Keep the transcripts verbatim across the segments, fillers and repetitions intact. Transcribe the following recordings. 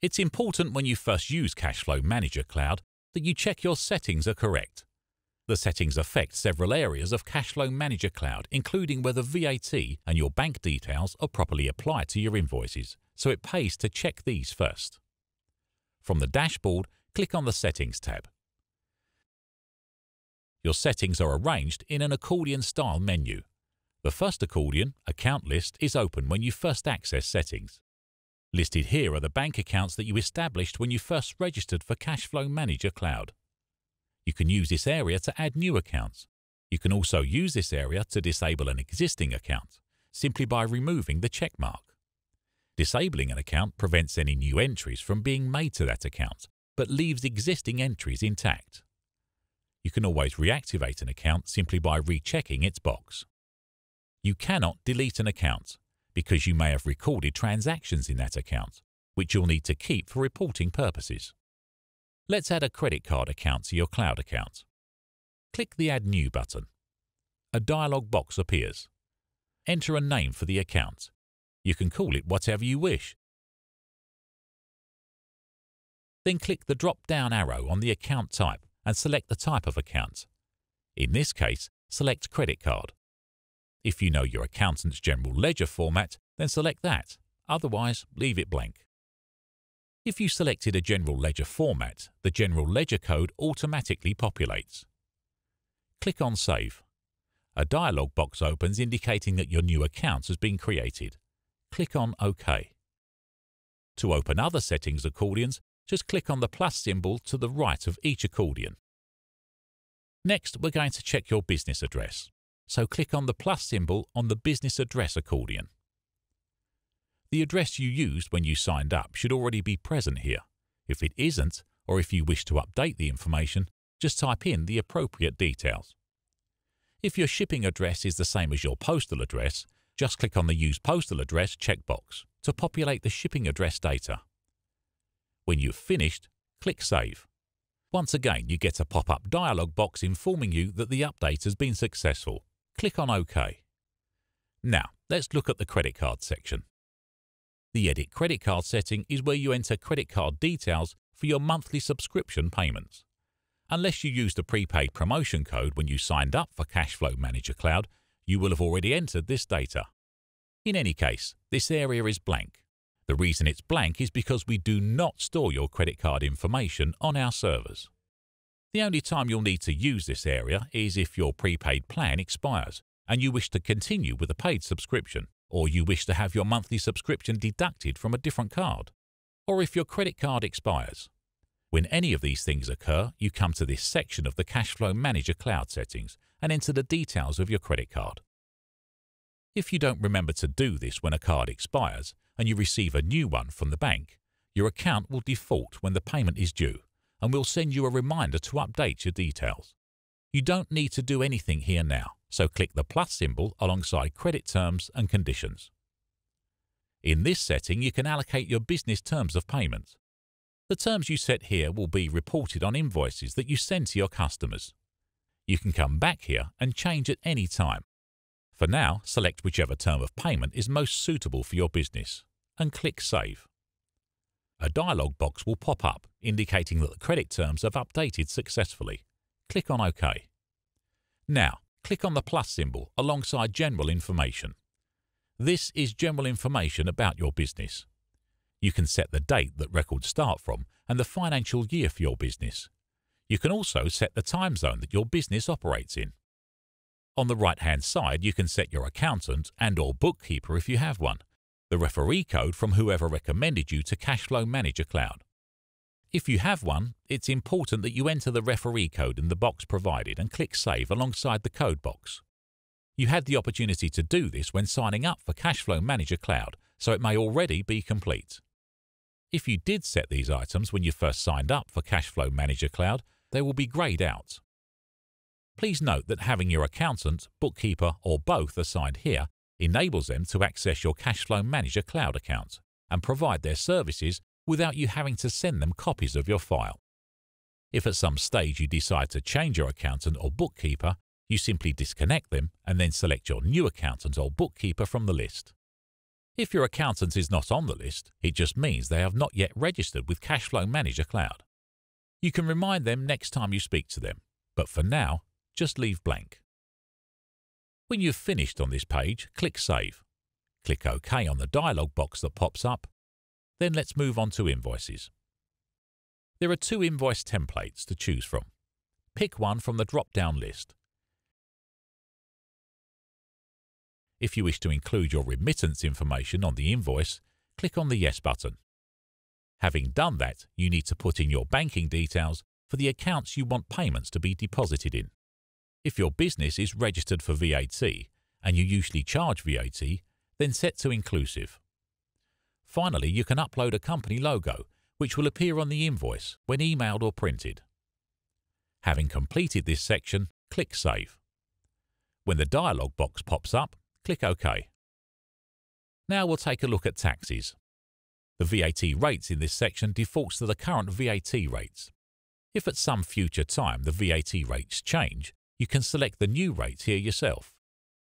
It's important when you first use Cashflow Manager Cloud that you check your settings are correct. The settings affect several areas of Cashflow Manager Cloud, including whether V A T and your bank details are properly applied to your invoices, so it pays to check these first. From the dashboard, click on the Settings tab. Your settings are arranged in an accordion-style menu. The first accordion, Account List, is open when you first access settings. Listed here are the bank accounts that you established when you first registered for Cashflow Manager Cloud. You can use this area to add new accounts. You can also use this area to disable an existing account, simply by removing the check mark. Disabling an account prevents any new entries from being made to that account, but leaves existing entries intact. You can always reactivate an account simply by rechecking its box. You cannot delete an account, because you may have recorded transactions in that account, which you'll need to keep for reporting purposes. Let's add a credit card account to your cloud account. Click the Add New button. A dialog box appears. Enter a name for the account. You can call it whatever you wish. Then click the drop-down arrow on the account type and select the type of account. In this case, select credit card. If you know your accountant's general ledger format, then select that, otherwise leave it blank. If you selected a general ledger format, the general ledger code automatically populates. Click on Save. A dialog box opens indicating that your new account has been created. Click on OK. To open other settings accordions, just click on the plus symbol to the right of each accordion. Next, we're going to check your business address. So click on the plus symbol on the business address accordion. The address you used when you signed up should already be present here. If it isn't, or if you wish to update the information, just type in the appropriate details. If your shipping address is the same as your postal address, just click on the Use Postal Address checkbox to populate the shipping address data. When you've finished, click Save. Once again, you get a pop-up dialog box informing you that the update has been successful. Click on OK. Now, let's look at the credit card section. The Edit Credit Card setting is where you enter credit card details for your monthly subscription payments. Unless you used a prepaid promotion code when you signed up for Cashflow Manager Cloud, you will have already entered this data. In any case, this area is blank. The reason it's blank is because we do not store your credit card information on our servers. The only time you'll need to use this area is if your prepaid plan expires and you wish to continue with a paid subscription, or you wish to have your monthly subscription deducted from a different card, or if your credit card expires. When any of these things occur, you come to this section of the Cashflow Manager Cloud settings and enter the details of your credit card. If you don't remember to do this when a card expires and you receive a new one from the bank, your account will default when the payment is due, and we'll send you a reminder to update your details. You don't need to do anything here now, so click the plus symbol alongside credit terms and conditions. In this setting, you can allocate your business terms of payment. The terms you set here will be reported on invoices that you send to your customers. You can come back here and change at any time. For now, select whichever term of payment is most suitable for your business and click Save. A dialog box will pop up, indicating that the credit terms have updated successfully. Click on OK. Now, click on the plus symbol alongside General Information. This is general information about your business. You can set the date that records start from and the financial year for your business. You can also set the time zone that your business operates in. On the right-hand side, you can set your accountant and/or bookkeeper if you have one, the referee code from whoever recommended you to Cashflow Manager Cloud. If you have one, it's important that you enter the referee code in the box provided and click Save alongside the code box. You had the opportunity to do this when signing up for Cashflow Manager Cloud, so it may already be complete. If you did set these items when you first signed up for Cashflow Manager Cloud, they will be greyed out. Please note that having your accountant, bookkeeper, or both assigned here enables them to access your Cashflow Manager Cloud account and provide their services without you having to send them copies of your file. If at some stage you decide to change your accountant or bookkeeper, you simply disconnect them and then select your new accountant or bookkeeper from the list. If your accountant is not on the list, it just means they have not yet registered with Cashflow Manager Cloud. You can remind them next time you speak to them, but for now, just leave blank. When you've finished on this page, click Save. Click OK on the dialog box that pops up. Then let's move on to invoices. There are two invoice templates to choose from. Pick one from the drop-down list. If you wish to include your remittance information on the invoice, click on the Yes button. Having done that, you need to put in your banking details for the accounts you want payments to be deposited in. If your business is registered for V A T, and you usually charge V A T, then set to inclusive. Finally, you can upload a company logo, which will appear on the invoice when emailed or printed. Having completed this section, click Save. When the dialog box pops up, click OK. Now we'll take a look at taxes. The V A T rates in this section defaults to the current V A T rates. If at some future time the V A T rates change, you can select the new rates here yourself.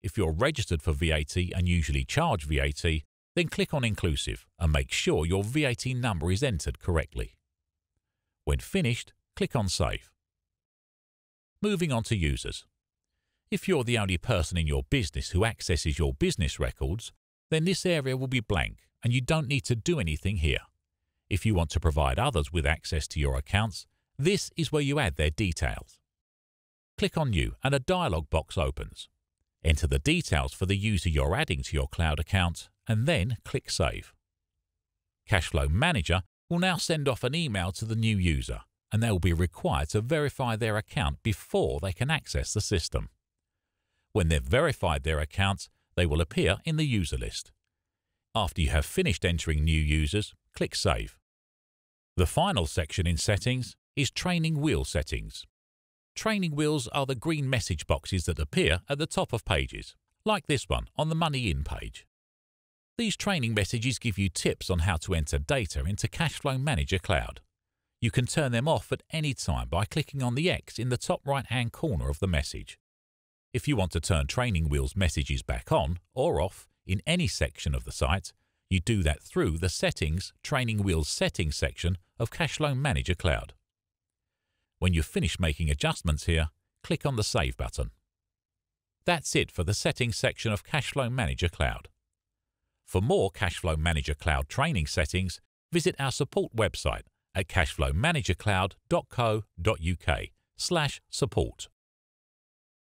If you're registered for V A T and usually charge V A T, then click on Inclusive and make sure your V A T number is entered correctly. When finished, click on Save. Moving on to users. If you're the only person in your business who accesses your business records, then this area will be blank and you don't need to do anything here. If you want to provide others with access to your accounts, this is where you add their details. Click on New and a dialog box opens. Enter the details for the user you're adding to your cloud account and then click Save. Cashflow Manager will now send off an email to the new user and they will be required to verify their account before they can access the system. When they've verified their accounts, they will appear in the user list. After you have finished entering new users, click Save. The final section in Settings is Training Wheel Settings. Training wheels are the green message boxes that appear at the top of pages, like this one on the Money In page. These training messages give you tips on how to enter data into Cashflow Manager Cloud. You can turn them off at any time by clicking on the X in the top right-hand corner of the message. If you want to turn Training Wheels messages back on or off in any section of the site, you do that through the Settings Training Wheels Settings section of Cashflow Manager Cloud. When you've finished making adjustments here, click on the Save button. That's it for the Settings section of Cashflow Manager Cloud. For more Cashflow Manager Cloud training settings, visit our support website at cashflowmanagercloud.co.uk slash support.